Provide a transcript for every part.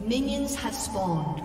Minions have spawned.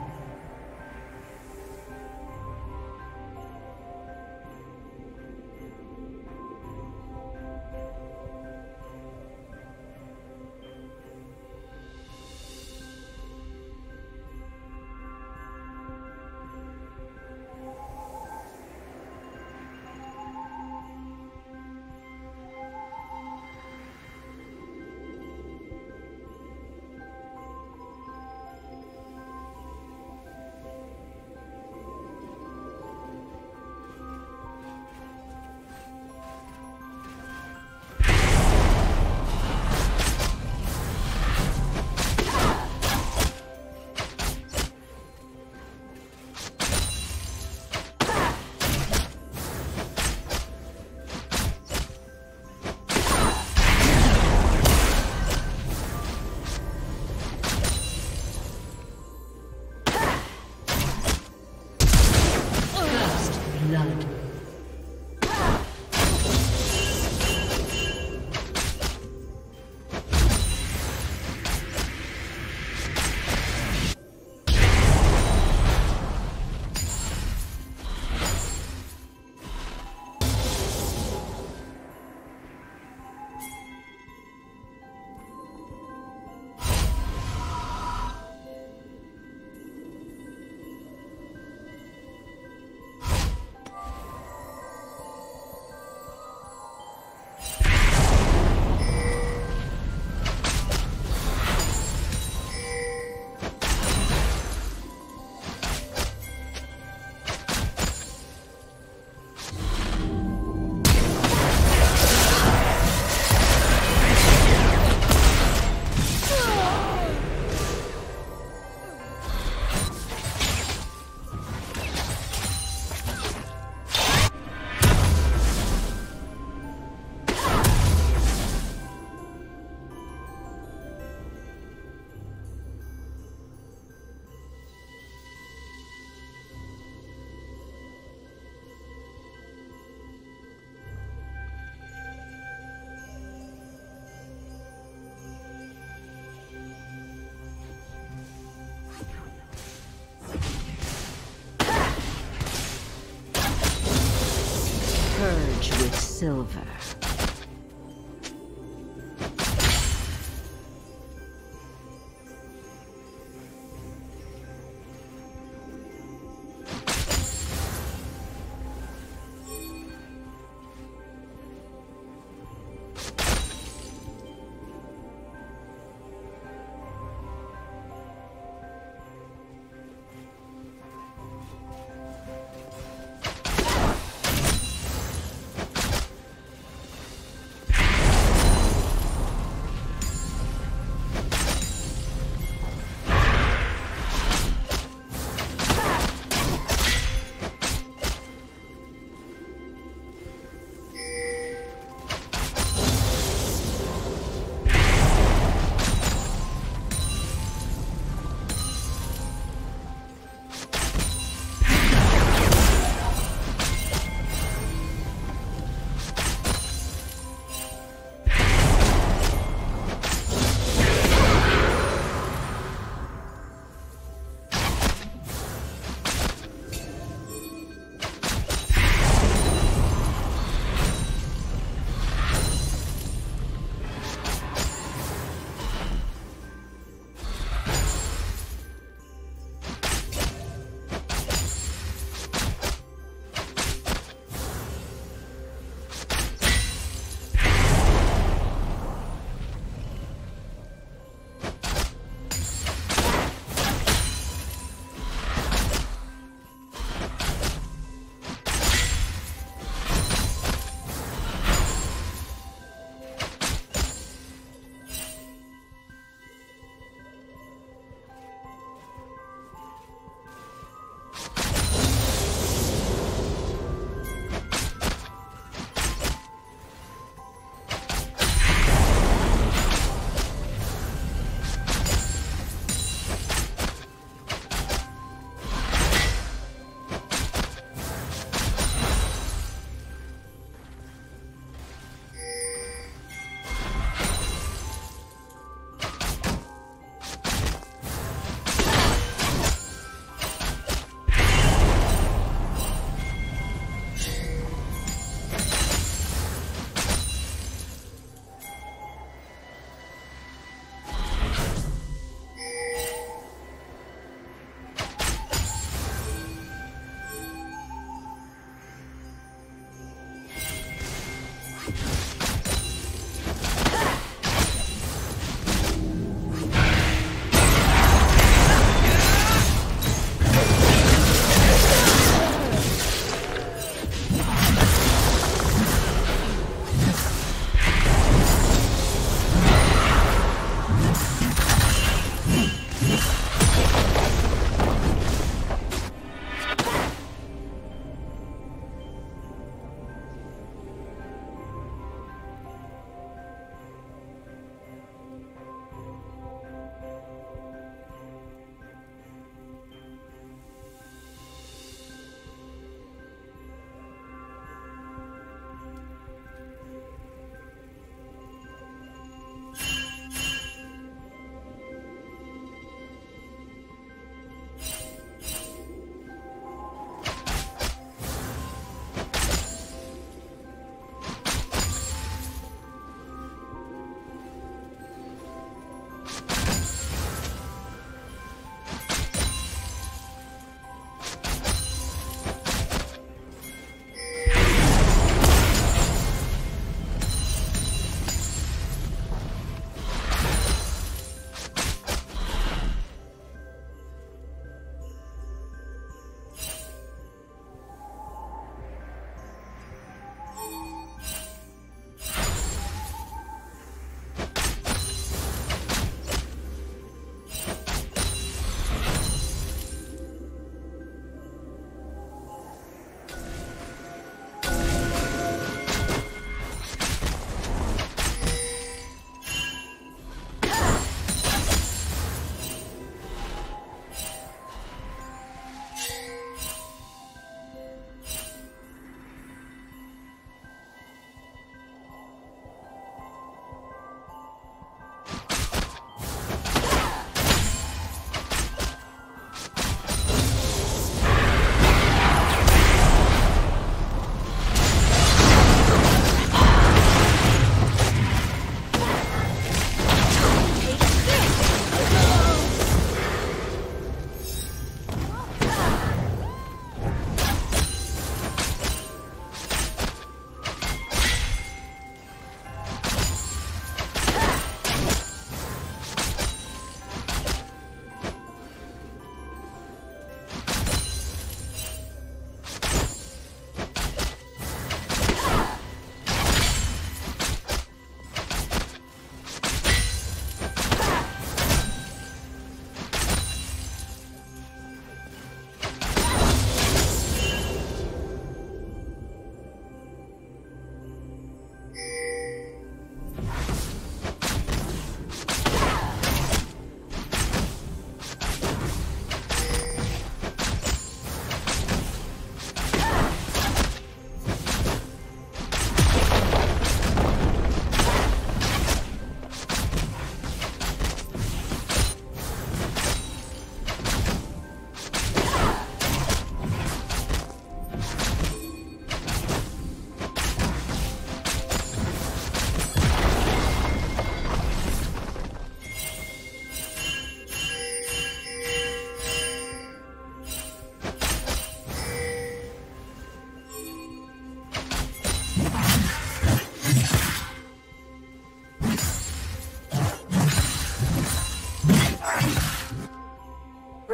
With silver.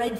Red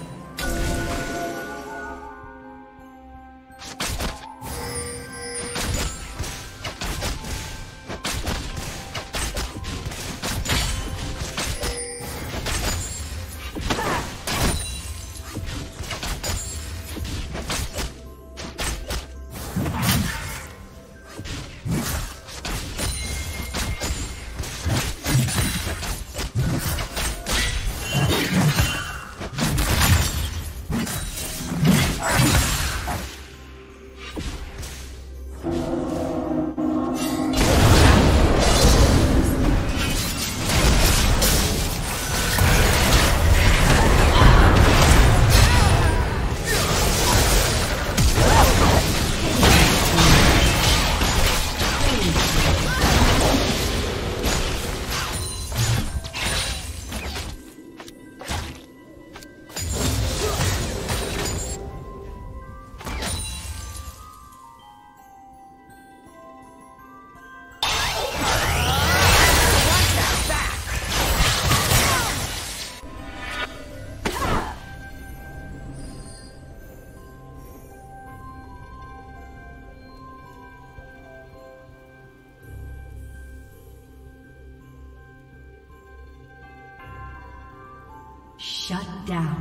Shut down.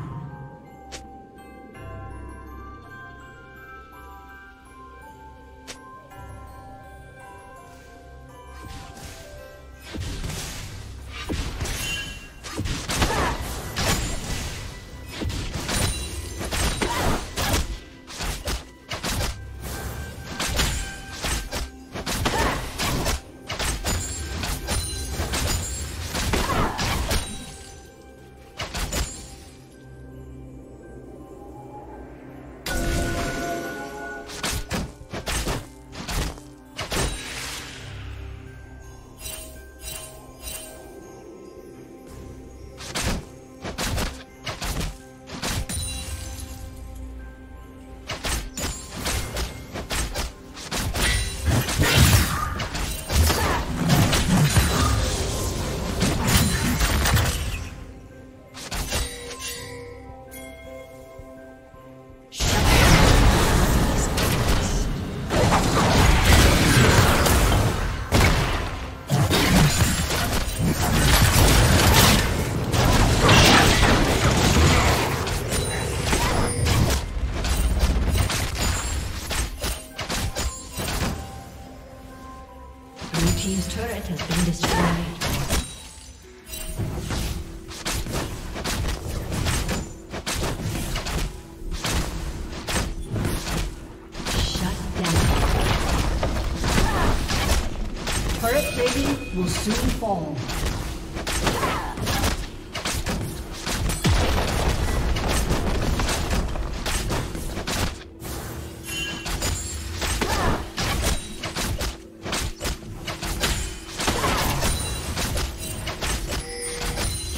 Will soon fall.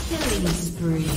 Killing spree.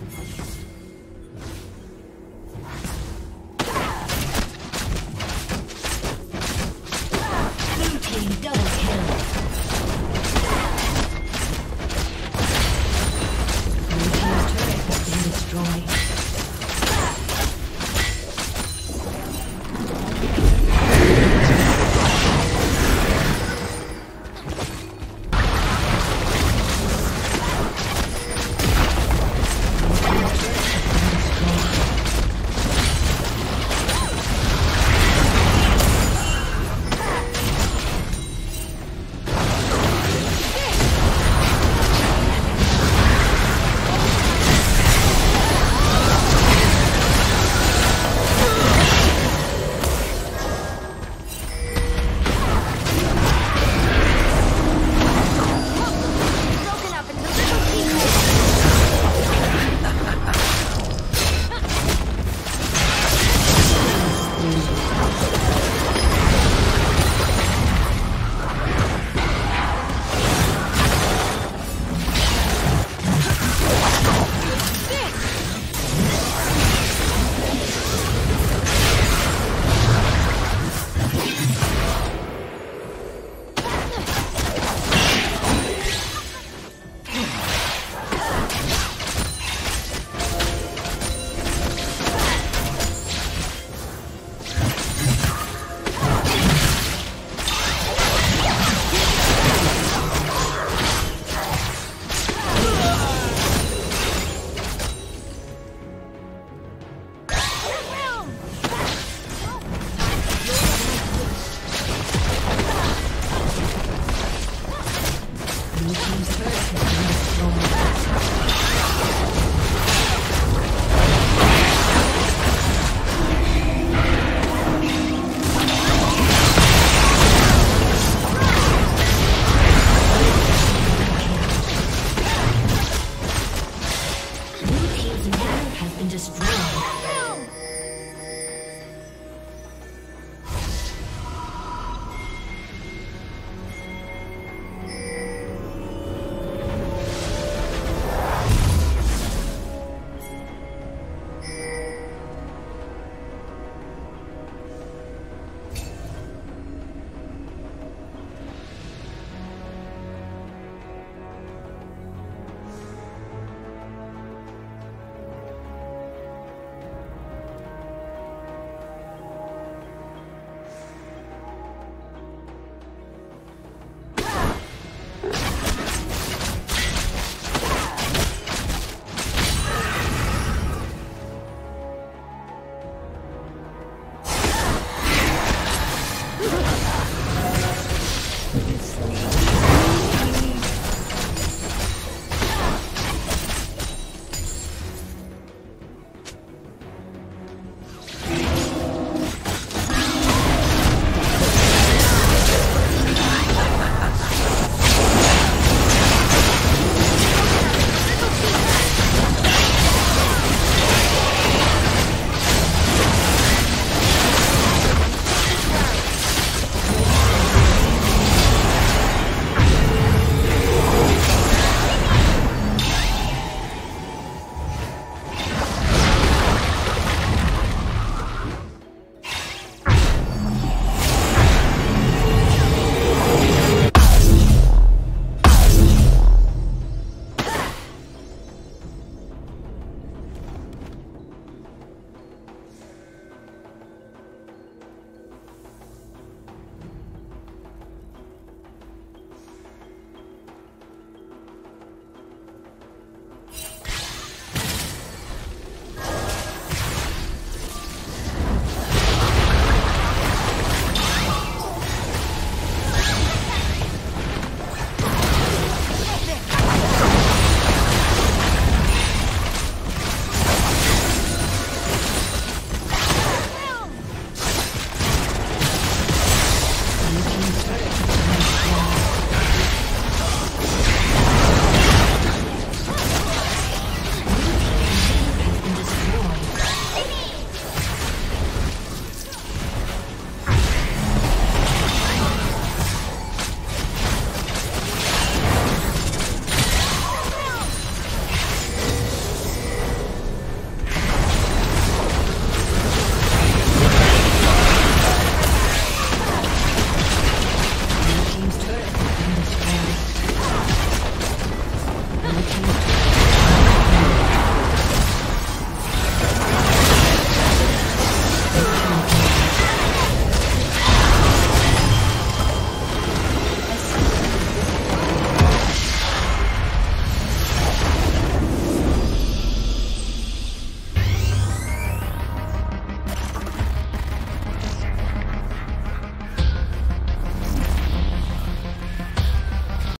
Destroy.